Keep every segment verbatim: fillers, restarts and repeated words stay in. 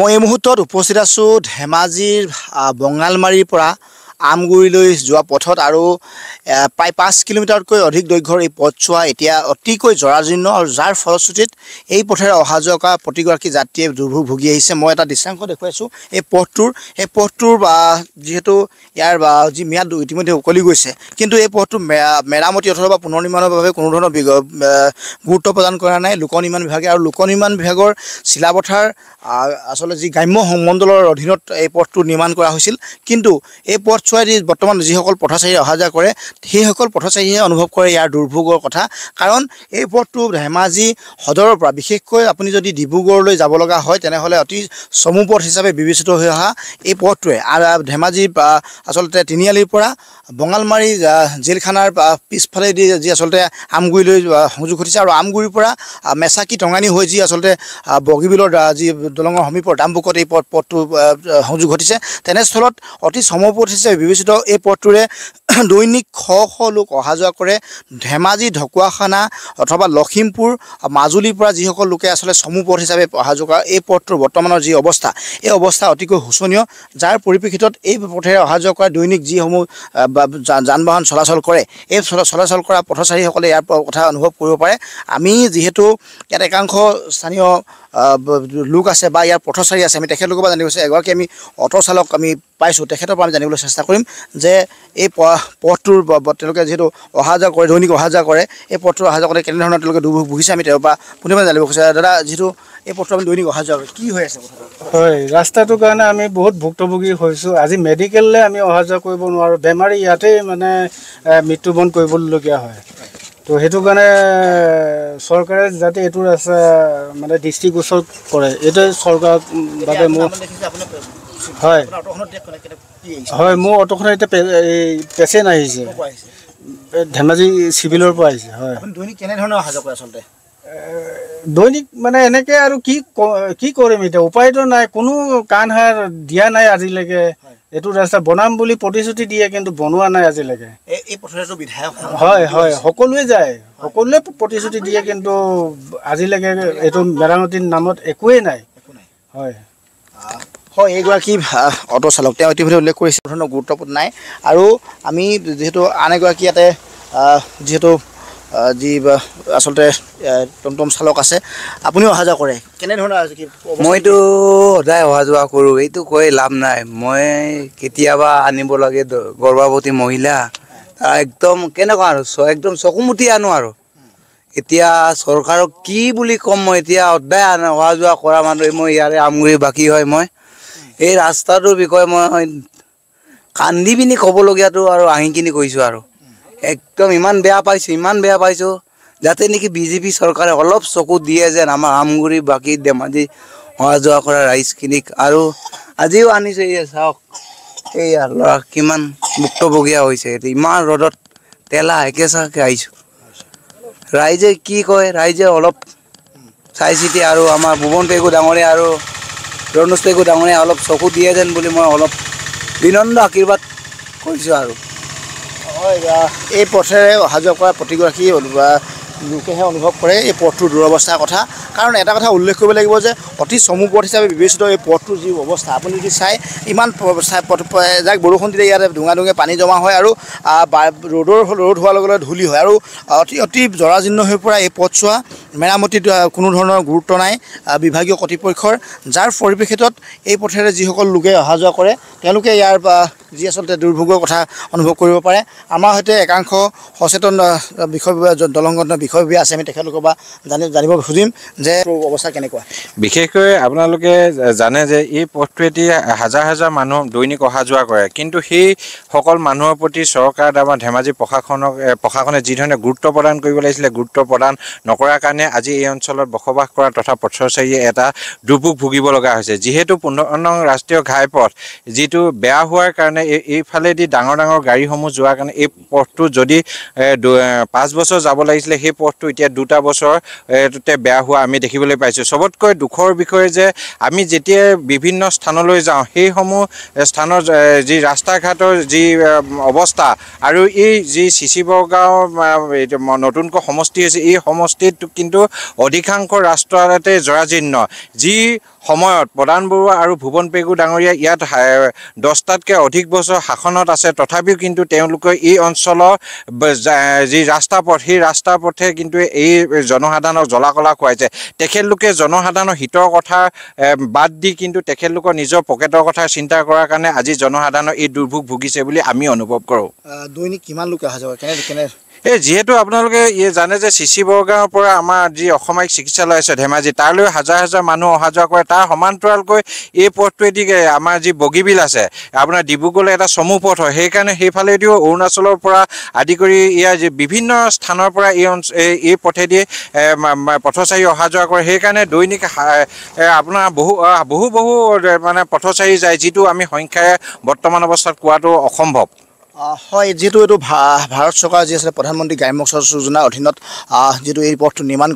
मैं এই মুহূৰ্তত উপস্থিত আছো ধেমাজিৰ বঙালমাৰীৰ পৰা আমগুৰিলৈ যোৱা পথত আৰু প্ৰায় পাঁচ কিলোমিটাৰতকৈ অধিক দৈৰ্ঘ্যৰ এই পথছোৱা এতিয়া অতিকৈ জৰাজীৰ্ণ আৰু যাৰ ফলশ্ৰুতিত এই পথেৰে অহা যোৱা কৰা প্ৰতিগৰাকী যাত্ৰীয়ে দুৰ্ভোগ ভুগি আহিছে। মই এটা দৃশ্যাংশ দেখুৱাইছো এই পথটোৰ এই পথটোৰ যিহেতু ইয়াৰ যি ম্যাদ ইতিমধ্যে উকলি গৈছে, কিন্তু এই পথটো মেৰামতি অথবা পুনৰ নিৰ্মাণৰ বাবে কোনো ধৰণৰ গুৰুত্ব প্ৰদান কৰা নাই লোক নিৰ্মাণ বিভাগে। আৰু লোক নিৰ্মাণ বিভাগৰ শিলাবথাৰ আচলতে যি গ্ৰাম্য মণ্ডলৰ অধীনত এই পথটো নিৰ্মাণ কৰা হৈছিল, কিন্তু এই পথ চোৱাই বৰ্তমান যিসকল পথচাৰী অহা যোৱা কৰে সেইসকল পথচাৰীয়ে অনুভৱ কৰে ইয়াৰ দুৰ্ভোগৰ কথা। কাৰণ এই পথটো ধেমাজি সদৰৰ পৰা বিশেষকৈ আপুনি যদি ডিব্ৰুগড়লৈ যাব লগা হয় তেনেহ'লে অতি চমু পথ হিচাপে বিবেচিত হৈ অহা এই পথটোৱে ধেমাজি আচলতে তিনিআলিৰ পৰা বঙালমাৰী জেলখানাৰ পিছফালেদি যি আচলতে আমগুৰিলৈ সংযোগ ঘটিছে আৰু আমগুৰিৰ পৰা মেচাকি টঙানী হৈ যি আচলতে বগীবিলৰ যি দলঙৰ সমীপৰ ডামবুকত এই পথ পথটো সংযোগ ঘটিছে, তেনেস্থলত অতি চমু পথ হিচাপে বিবেচিত এই পথটোৰে দৈনিক শ শ লোক অহা যোৱা কৰে। ধেমাজি ঢকুৱাখানা অথবা লখিমপুৰ মাজুলীৰ পৰা যিসকল লোকে আচলতে চমু পথ হিচাপে অহা যোৱা কৰে এই পথটোৰ বৰ্তমানৰ যি অৱস্থা এই অৱস্থা অতিকৈ শোচনীয়, যাৰ পৰিপ্ৰেক্ষিতত এই পথেৰে অহা যোৱা কৰা দৈনিক যিসমূহ যান বাহন চলাচল কৰে এই চলাচল কৰা পথচাৰীসকলে ইয়াৰ কথা অনুভৱ কৰিব পাৰে। আমি যিহেতু ইয়াত একাংশ স্থানীয় লোক আছে বা ইয়াৰ পথচাৰী আছে, আমি তেখেতলোকৰ পৰা জানিব বিচাৰিছোঁ, এগৰাকী আমি অটো চালক আমি পাইছোঁ, তেখেতৰ পৰা আমি জানিবলৈ চেষ্টা কৰিম যে এই পথটোৰ তেওঁলোকে যিহেতু অহা যোৱা কৰে দৈনিক অহা যোৱা কৰে এই পথটোৰ অহা যোৱা কৰোঁতে কেনেধৰণৰ তেওঁলোকে দুৰ্ভোগ ভুগিছে আমি তেওঁৰ পৰা পুনৰবাৰ জানিব খুজিছোঁ। দাদা, যিহেতু এই পথটো আমি দৈনিক অহা যোৱা কৰোঁ, কি হৈ আছে কথাটো? হয়, ৰাস্তাটোৰ কাৰণে আমি বহুত ভুক্তভোগী হৈছোঁ। আজি মেডিকেললৈ আমি অহা যোৱা কৰিব নোৱাৰোঁ, বেমাৰী ইয়াতেই মানে মৃত্যুবৰণ কৰিবলগীয়া হয়। তো সেইটো কাৰণে চৰকাৰে যাতে এইটো ৰাস্তা মানে দৃষ্টিগোচৰ কৰে এইটোৱে চৰকাৰক বাবে মোৰ। হয় হয়, মোৰ অটোখন এতিয়া পেচেণ্ট আহিছে, ধেমাজি চিভিলৰ পৰা আহিছে। হয়, দৈনিক কেনেধৰণৰ অহা যোৱা কৰে আচলতে? দৈনিক মানে এনেকৈ আৰু কি কি কৰিম, এতিয়া উপায়তো নাই, কোনো কাণসাৰ দিয়া নাই আজিলৈকে। এইটো ৰাস্তা বনাম বুলি প্ৰতিশ্ৰুতি দিয়ে কিন্তু বনোৱা নাই আজিলৈকে। হয় হয়, সকলোৱে যায়, সকলোৱে প্ৰতিশ্ৰুতি দিয়ে কিন্তু আজিলৈকে এইটো মেৰামতিৰ নামত একোৱেই নাই। হয় হয়, এগৰাকী অটো চালক তেওঁ ইতিমধ্যে উল্লেখ কৰিছে ধৰণৰ গুৰুত্বপূৰ্ণ নাই। আৰু আমি যিহেতু আন এগৰাকী ইয়াতে যিহেতু যি আচলতে টমটম চালক আছে, আপুনি অহা যোৱা কৰে কেনেধৰণৰ? মইতো সদায় অহা যোৱা কৰোঁ, এইটো কৈ লাভ নাই। মই কেতিয়াবা আনিব লাগে গৰ্ভৱতী মহিলা, একদম কেনেকুৱা আৰু একদম চকুমুটি আনো আৰু। এতিয়া চৰকাৰক কি বুলি ক'ম মই, এতিয়া সদায় অহা যোৱা কৰা মানুহ মই, ইয়াৰে আমগুৰি বাকী হয়। মই এই ৰাস্তাটোৰ বিষয়ে মই কান্দি পিনি ক'বলগীয়াটো আৰু আহি কিনি কৈছোঁ আৰু একদম ইমান বেয়া পাইছোঁ, ইমান বেয়া পাইছোঁ, যাতে নেকি বিজেপি চৰকাৰে অলপ চকু দিয়ে যেন আমাৰ আমগুৰি বাকী ধেমাজি অহা যোৱা কৰা ৰাইজখিনিক। আৰু আজিও আনিছে, এই চাওক এই ল'ৰা কিমান ভুক্তভোগীয়া হৈছে, ইমান ৰ'দত তেলা একেচাকে আহিছোঁ। ৰাইজে কি কয়, ৰাইজে অলপ চাই চিতি আৰু আমাৰ ভুৱন পেগু ডাঙৰীয়া আৰু ৰণোজ পেগু ডাঙৰীয়া অলপ চকু দিয়ে যেন বুলি মই অলপ বিনম্ৰ আশীৰ্বাদ কৰিছোঁ আৰু। হয়, এই পথেৰে অহা যোৱা কৰা প্ৰতিগৰাকী লোকেহে অনুভৱ কৰে এই পথটোৰ দুৰৱস্থাৰ কথা। কাৰণ এটা কথা উল্লেখ কৰিব লাগিব যে অতি চমু পথ হিচাপে বিবেচিত এই পথটোৰ যি অৱস্থা আপুনি যদি চাই, ইমান যাক বৰষুণ দিলে ইয়াতে ডুঙা ডুঙে পানী জমা হয় আৰু ৰ'দৰ ৰ'দ হোৱাৰ লগে লগে ধূলি হয় আৰু অতি অতি জৰাজীৰ্ণ হৈ পৰা এই পথছোৱা মেৰামতিত কোনো ধৰণৰ গুৰুত্ব নাই বিভাগীয় কৰ্তৃপক্ষৰ, যাৰ পৰিপ্ৰেক্ষিতত এই পথেৰে যিসকল লোকে অহা যোৱা কৰে তেওঁলোকে ইয়াৰ যি আচলতে দুৰ্ভোগৰ কথা অনুভৱ কৰিব পাৰে। আমাৰ সৈতে একাংশ সচেতন বিষয় দলং বিষয় বিভাগ আছে, আমি তেখেতলোকৰ পৰা জানি জানিব খুজিম যে অৱস্থা কেনেকুৱা। বিশেষকৈ আপোনালোকে জানে যে এই পথটোৱেদি হাজাৰ হাজাৰ মানুহ দৈনিক অহা যোৱা কৰে, কিন্তু সেইসকল মানুহৰ প্ৰতি চৰকাৰ বা ধেমাজি প্ৰশাসনক প্ৰশাসনে যিধৰণে গুৰুত্ব প্ৰদান কৰিব লাগিছিলে গুৰুত্ব প্ৰদান নকৰাৰ কাৰণে আজি এই অঞ্চলত বসবাস কৰা তথা পথচাৰীয়ে এটা দুৰ্ভোগ ভুগিব লগা হৈছে। যিহেতু পোন্ধৰ নং ৰাষ্ট্ৰীয় ঘাইপথ যিটো বেয়া হোৱাৰ কাৰণে এইফালেদি ডাঙৰ ডাঙৰ গাড়ীসমূহ যোৱাৰ কাৰণে এই পথটো যদি পাঁচ বছৰ যাব লাগিছিলে সেই পথটো এতিয়া দুটা বছৰতে বেয়া হোৱা আমি দেখিবলৈ পাইছোঁ। চবতকৈ দুখৰ বিষয় যে আমি যেতিয়া বিভিন্ন স্থানলৈ যাওঁ সেইসমূহ স্থানৰ যি ৰাস্তা ঘাটৰ যি অৱস্থা আৰু এই যি চিচি বৰগাঁও নতুনকৈ সমষ্টি হৈছে, এই সমষ্টিত কিন্তু অধিকাংশ ৰাস্তাতে জৰাজীৰ্ণ, যি সময়ত প্ৰদান বৰুৱা আৰু ভুৱন পেগু ডাঙৰীয়া ইয়াত দহটাতকৈ অধিক বছৰ শাসনত আছে। তথাপিও কিন্তু তেওঁলোকে এই অঞ্চলৰ যি ৰাস্তা পথ সেই ৰাস্তা পথে কিন্তু এই জনসাধাৰণক জ্বলা-কলা খুৱাইছে। তেখেতলোকে জনসাধাৰণৰ হিতৰ কথা বাদ দি কিন্তু তেখেতলোকৰ নিজৰ পকেটৰ কথা চিন্তা কৰাৰ কাৰণে আজি জনসাধাৰণৰ এই দুৰ্ভোগ ভুগিছে বুলি আমি অনুভৱ কৰোঁ। দৈনিক কিমান লোক অহা যোৱা কেনে কেনে এই যেহেতু আপোনালোকে ইয়ে জানে যে চিচি বৰগাঁৱৰ পৰা আমাৰ যি অসামৰিক চিকিৎসালয় আছে ধেমাজি, তালৈ হাজাৰ হাজাৰ মানুহ অহা যোৱা কৰে। তাৰ সমান্তৰালকৈ এই পথটোৱেদি আমাৰ যি বগীবিল আছে আপোনাৰ ডিব্ৰুগড়লৈ এটা চমু পথ হয়, সেইকাৰণে সেইফালেদিও অৰুণাচলৰ পৰা আদি কৰি ইয়াৰ যে বিভিন্ন স্থানৰ পৰা এই এই পথেদি পথচাৰী অহা যোৱা কৰে। সেইকাৰণে দৈনিক আপোনাৰ বহু বহু বহু মানে পথচাৰী যায়, যিটো আমি সংখ্যাৰে বৰ্তমান অৱস্থাত কোৱাটো অসম্ভৱ হয়। जी तो भारत सरकार जी आसमें प्रधानमंत्री ग्राम्य सड़क योजना अधीन जी ये पथ निर्माण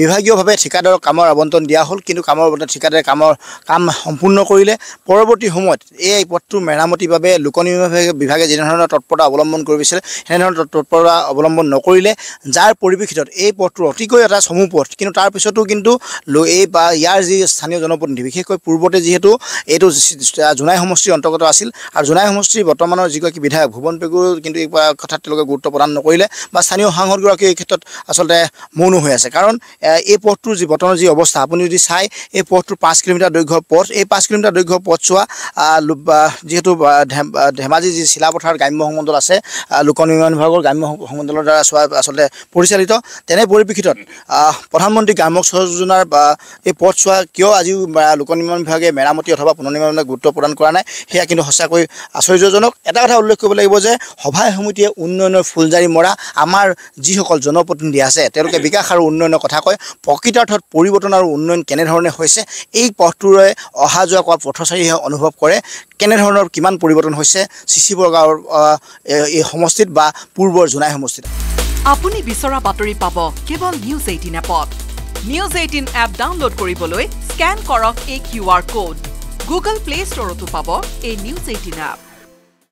विभागीय भाव ठिकादार कम आबंटन दिया हल कि कम ठिकादारे कम कम सम्पूर्ण करें परवर्ती समय ये पथट मेरामती लोक निर्माण विभागे जिधर तत्परता अवलम्बन तत्परता अवलम्बन नक जार परिप्रेक्षित ये पथट अतिक चमू पथ कि तार पो कि यार जी स्थानीय जनप्रतिनिधि विशेषक पूर्वते जीतु ये जोनाई समष्टिर अंतर्गत आसिल और जोनाई समष्टिर बर्तमान जी विधायक भुवन पेगु किन्तु एक बार कथा गुरुत्व प्रदान नकरिले बा स्थानीय सांसदगराकी এই ক্ষেত্ৰত আসলে মৌন হৈ আছে। কাৰণ এই পথটোৰ যি বৰ্তমান যি অৱস্থা আপুনি যদি চাই এই পথটোৰ পাঁচ কিলোমিটাৰ দৈৰ্ঘ্যৰ পথ, এই পাঁচ কিলোমিটাৰ দৈৰ্ঘ্যৰ পথ চোৱা যিহেতু ধেমাজি যি শিলাপথাৰ গ্ৰাম্য সংমণ্ডল আছে লোক নিৰ্মাণ বিভাগৰ গ্ৰাম্য সংমণ্ডলৰ দ্বাৰা চোৱা আসলে পৰিচালিত। তেনে পৰিপ্ৰেক্ষিতত প্ৰধানমন্ত্ৰী গ্ৰাম্য সড়ক যোজনাৰ এই পথ চোৱা কিয় আজিও লোক নিৰ্মাণ বিভাগে মেৰামতি অথবা পুনৰ্নিৰ্মাণলৈ গুৰুত্ব প্ৰদান কৰা নাই, সেয়া কিন্তু সঁচাকৈ আশ্চৰ্যজনক। এটা কথা উল্লেখ কৰিব লাগিব যে সভায় সমিতিয়ে উন্নয়নৰ ফুলজাৰি মৰা আমাৰ যিসকল জনপ্ৰতিনিধি আছে তেওঁলোকে বিকাশ আৰু উন্নয়নৰ কথা কয়, প্ৰকৃতাৰ্থত পৰিৱৰ্তন আৰু উন্নয়ন কেনেধৰণে হৈছে এই পথটোৰে অহা যোৱা কৰা পথচাৰীয়ে অনুভৱ কৰে কেনেধৰণৰ কিমান পৰিৱৰ্তন হৈছে চিচি বৰগাঁৱৰ এই সমষ্টিত বা পূৰ্বৰ জোনাই সমষ্টিত। আপুনি বিচৰা বাতৰি পাব কেৱল নিউজ এইটিন এপত। নিউজ এইটিন এপ ডাউনলোড কৰিবলৈ স্ক্যান কৰক এই কিউআৰ কোড। গুগল প্লে ষ্টৰতো পাব এই নিউজ এইটিন এপ।